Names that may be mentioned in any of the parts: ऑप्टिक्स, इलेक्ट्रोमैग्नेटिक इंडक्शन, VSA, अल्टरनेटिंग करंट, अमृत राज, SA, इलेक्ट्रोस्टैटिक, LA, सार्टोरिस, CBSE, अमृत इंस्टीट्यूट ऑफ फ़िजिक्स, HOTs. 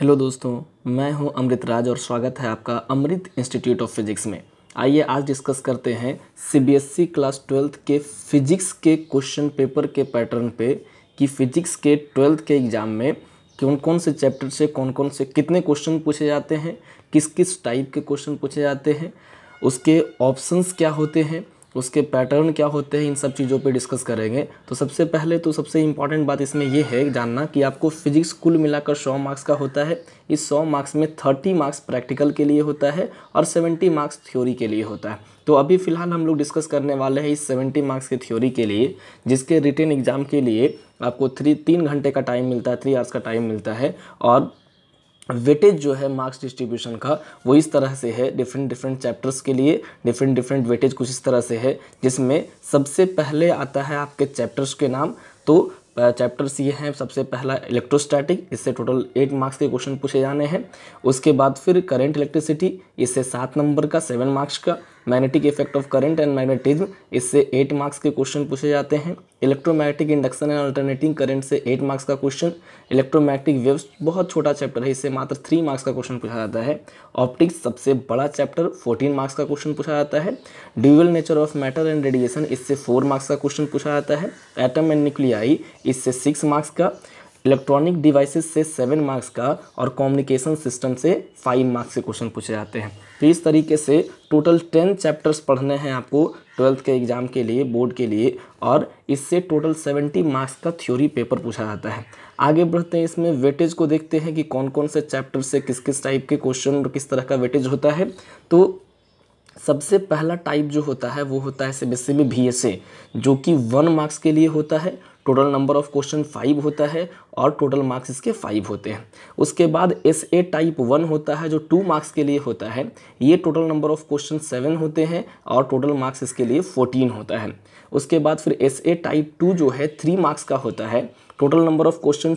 Hello दोस्तों, मैं हूं अमृत राज और स्वागत है आपका अमृत इंस्टीट्यूट ऑफ फ़िजिक्स में। आइए आज डिस्कस करते हैं सीबीएसई क्लास 12th के फ़िजिक्स के क्वेश्चन पेपर के पैटर्न पे कि फ़िजिक्स के 12th के एग्ज़ाम में कौन कौन से चैप्टर से कौन कौन से कितने क्वेश्चन पूछे जाते हैं, किस किस टाइप के क्वेश्चन पूछे जाते हैं, उसके ऑप्शंस क्या होते हैं, उसके पैटर्न क्या होते हैं, इन सब चीज़ों पे डिस्कस करेंगे। तो सबसे पहले तो सबसे इम्पॉर्टेंट बात इसमें यह है जानना कि आपको फिजिक्स कुल मिलाकर 100 मार्क्स का होता है। इस 100 मार्क्स में 30 मार्क्स प्रैक्टिकल के लिए होता है और 70 मार्क्स थ्योरी के लिए होता है। तो अभी फ़िलहाल हम लोग डिस्कस करने वाले हैं इस 70 मार्क्स के थ्योरी के लिए, जिसके रिटन एग्ज़ाम के लिए आपको 3 घंटे का टाइम मिलता है, 3 आवर्स का टाइम मिलता है। और वेटेज जो है मार्क्स डिस्ट्रीब्यूशन का वो इस तरह से है, डिफरेंट चैप्टर्स के लिए डिफरेंट वेटेज कुछ इस तरह से है, जिसमें सबसे पहले आता है आपके चैप्टर्स के नाम। तो चैप्टर्स ये हैं, सबसे पहला इलेक्ट्रोस्टैटिक, इससे टोटल 8 मार्क्स के क्वेश्चन पूछे जाने हैं। उसके बाद फिर करंट इलेक्ट्रिसिटी, इससे 7 नंबर का 7 मार्क्स का। Magnetic effect of current and magnetism, इससे 8 मार्क्स के क्वेश्चन पूछे जाते हैं। इलेक्ट्रोमैग्नेटिक इंडक्शन and अल्टरनेटिंग करंट से 8 मार्क्स का क्वेश्चन। इलेक्ट्रोमैग्नेटिक वेव्स बहुत छोटा चैप्टर है, इससे मात्र 3 मार्क्स का क्वेश्चन पूछा जाता है। ऑप्टिक्स सबसे बड़ा चैप्टर, 14 मार्क्स का क्वेश्चन पूछा जाता है। Dual nature of matter and radiation, इससे 4 मार्क्स का क्वेश्चन पूछा जाता है। एटम एंड न्यूक्लियाई, इससे 6 मार्क्स का। इलेक्ट्रॉनिक डिवाइसेस से 7 मार्क्स का और कम्युनिकेशन सिस्टम से 5 मार्क्स के क्वेश्चन पूछे जाते हैं। तो इस तरीके से टोटल 10 चैप्टर्स पढ़ने हैं आपको 12th के एग्ज़ाम के लिए, बोर्ड के लिए, और इससे टोटल 70 मार्क्स का थ्योरी पेपर पूछा जाता है। आगे बढ़ते हैं, इसमें वेटेज को देखते हैं कि कौन कौन से चैप्टर से किस किस टाइप के क्वेश्चन और किस तरह का वेटेज होता है। तो सबसे पहला टाइप जो होता है वो होता है सीबीएसई में VSA, जो कि 1 मार्क्स के लिए होता है। टोटल नंबर ऑफ क्वेश्चन 5 होता है और टोटल मार्क्स इसके 5 होते हैं। उसके बाद SA टाइप 1 होता है जो 2 मार्क्स के लिए होता है। ये टोटल नंबर ऑफ क्वेश्चन 7 होते हैं और टोटल मार्क्स इसके लिए 14 होता है। उसके बाद फिर SA टाइप 2 जो है 3 मार्क्स का होता है। टोटल नंबर ऑफ क्वेश्चन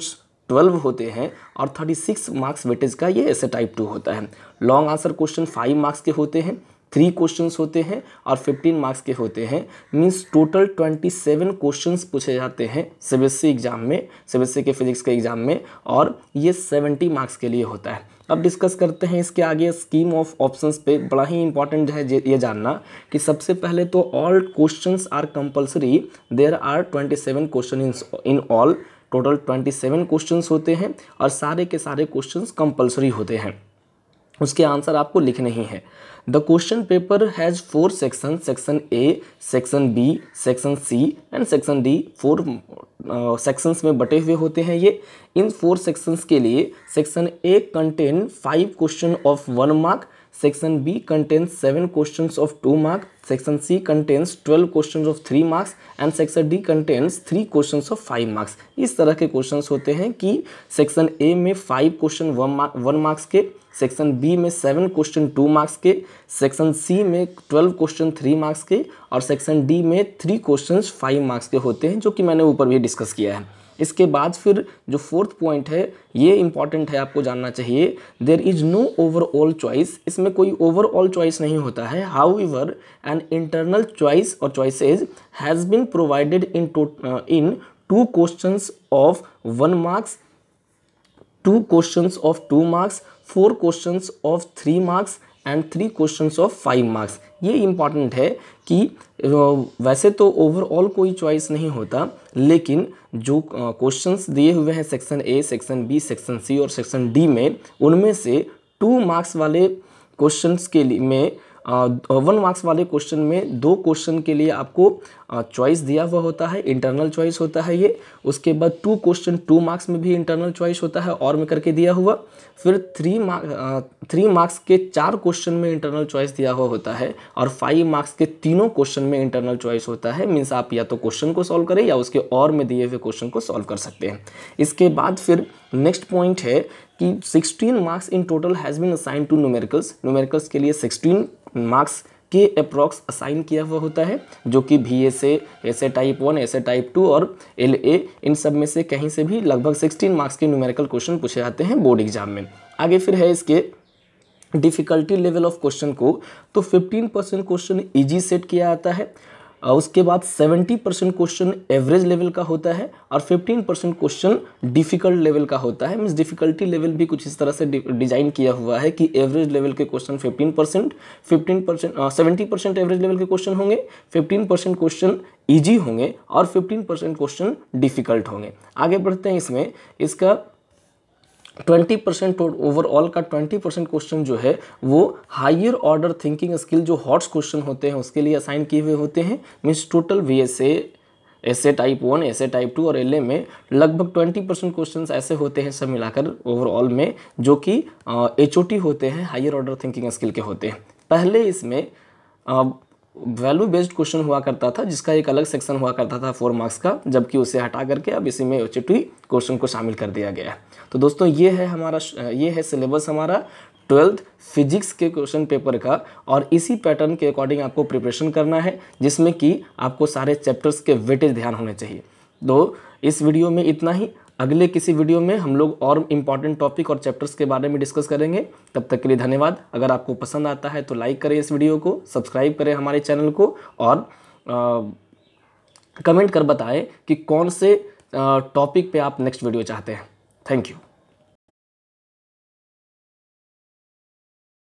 12 होते हैं और 36 मार्क्स वेटेज का ये SA टाइप 2 होता है। लॉन्ग आंसर क्वेश्चन 5 मार्क्स के होते हैं, 3 क्वेश्चंस होते हैं और 15 मार्क्स के होते हैं। मींस टोटल 27 क्वेश्चंस पूछे जाते हैं सीबीएसई एग्ज़ाम में, सीबीएसई के फिजिक्स के एग्ज़ाम में, और ये 70 मार्क्स के लिए होता है। अब डिस्कस करते हैं इसके आगे स्कीम ऑफ ऑप्शंस पे। बड़ा ही इंपॉर्टेंट है ये जानना कि सबसे पहले तो all questions are compulsory, there are 27 question in all, total 27 questions होते हैं और सारे के सारे क्वेश्चंस कंपल्सरी होते हैं, उसके आंसर आपको लिखने ही है। The question paper has 4 section, section A, section B, section C and section D। 4 sections में बटे हुए होते हैं ये। इन 4 सेक्शंस के लिए section A contain 5 question of 1 mark, section B contains 7 question of 2 mark, section C contains 12 question of 3 marks and section D contains 3 question of 5 marks. इस तरह के क्वेश्चन होते हैं कि सेक्शन A में 5 क्वेश्चन 1 मार्क्स के, सेक्शन B में 7 question 2 marks के, सेक्शन C में 12 क्वेश्चन 3 मार्क्स के और सेक्शन D में 3 क्वेश्चन 5 मार्क्स के होते हैं, जो कि मैंने ऊपर भी डिस्कस किया है। इसके बाद फिर जो 4th पॉइंट है ये इम्पॉर्टेंट है, आपको जानना चाहिए। There is no overall choice, इसमें कोई ओवरऑल चॉइस नहीं होता है। हाउएवर एन इंटरनल चॉइस और choices has been provided in 2 questions of 1 marks, 2 questions of 2 marks, 4 questions of 3 marks and 3 questions of 5 marks. ये इम्पॉर्टेंट है कि वैसे तो ओवरऑल कोई चॉइस नहीं होता, लेकिन जो क्वेश्चंस दिए हुए हैं section A, section B, section C और सेक्शन D में, उनमें से 2 मार्क्स वाले क्वेश्चंस के लिए में 1 मार्क्स वाले क्वेश्चन में 2 क्वेश्चन के लिए आपको चॉइस दिया हुआ होता है, इंटरनल चॉइस होता है ये। उसके बाद 2 क्वेश्चन 2 मार्क्स में भी इंटरनल चॉइस होता है और में करके दिया हुआ। फिर 3 मार्क्स के 4 क्वेश्चन में इंटरनल चॉइस दिया हुआ होता है और 5 मार्क्स के 3 क्वेश्चन में इंटरनल चॉइस होता है। मीन्स आप या तो क्वेश्चन को सॉल्व करें या उसके और में दिए हुए क्वेश्चन को सॉल्व कर सकते हैं। इसके बाद फिर नेक्स्ट पॉइंट है कि 16 marks in total has been assign to numericals. Numericals के लिए 16 मार्क्स के अप्रॉक्स असाइन किया हुआ होता है, जो कि VSA, SA type 1, SA type 2 और LA, इन सब में से कहीं से भी लगभग 16 मार्क्स के न्यूमेरिकल क्वेश्चन पूछे जाते हैं बोर्ड एग्जाम में। आगे फिर है इसके डिफ़िकल्टी लेवल ऑफ क्वेश्चन को। तो 15% क्वेश्चन ईजी सेट किया जाता है, उसके बाद 70% क्वेश्चन एवरेज लेवल का होता है और 15% क्वेश्चन डिफ़िकल्ट लेवल का होता है। मीन्स डिफ़िकल्टी लेवल भी कुछ इस तरह से डिज़ाइन किया हुआ है कि एवरेज लेवल के क्वेश्चन 15% 70% एवरेज लेवल के क्वेश्चन होंगे, 15% क्वेश्चन ईजी होंगे और 15% क्वेश्चन डिफ़िकल्ट होंगे। आगे बढ़ते हैं इसमें, इसका 20% ओवरऑल का 20% क्वेश्चन जो है वो हायर ऑर्डर थिंकिंग स्किल जो हॉट्स क्वेश्चन होते हैं उसके लिए असाइन किए हुए होते हैं। Means total VSA, SA type 1, SA type 2 और LA में लगभग 20% क्वेश्चन ऐसे होते हैं सब मिलाकर ओवरऑल में, जो कि HOT होते हैं, हायर ऑर्डर थिंकिंग स्किल के होते हैं। पहले इसमें वैल्यू बेस्ड क्वेश्चन हुआ करता था जिसका एक अलग सेक्शन हुआ करता था 4 मार्क्स का, जबकि उसे हटा करके अब इसी में HOT क्वेश्चन को शामिल कर दिया गया है। तो दोस्तों ये है हमारा, ये है सिलेबस हमारा 12th फिजिक्स के क्वेश्चन पेपर का, और इसी पैटर्न के अकॉर्डिंग आपको प्रिपरेशन करना है जिसमें कि आपको सारे चैप्टर्स के वेटेज ध्यान होने चाहिए। तो इस वीडियो में इतना ही, अगले किसी वीडियो में हम लोग और इम्पॉर्टेंट टॉपिक और चैप्टर्स के बारे में डिस्कस करेंगे। तब तक के लिए धन्यवाद। अगर आपको पसंद आता है तो लाइक करें इस वीडियो को, सब्सक्राइब करें हमारे चैनल को और कमेंट कर बताएं कि कौन से टॉपिक पे आप नेक्स्ट वीडियो चाहते हैं। Thank you.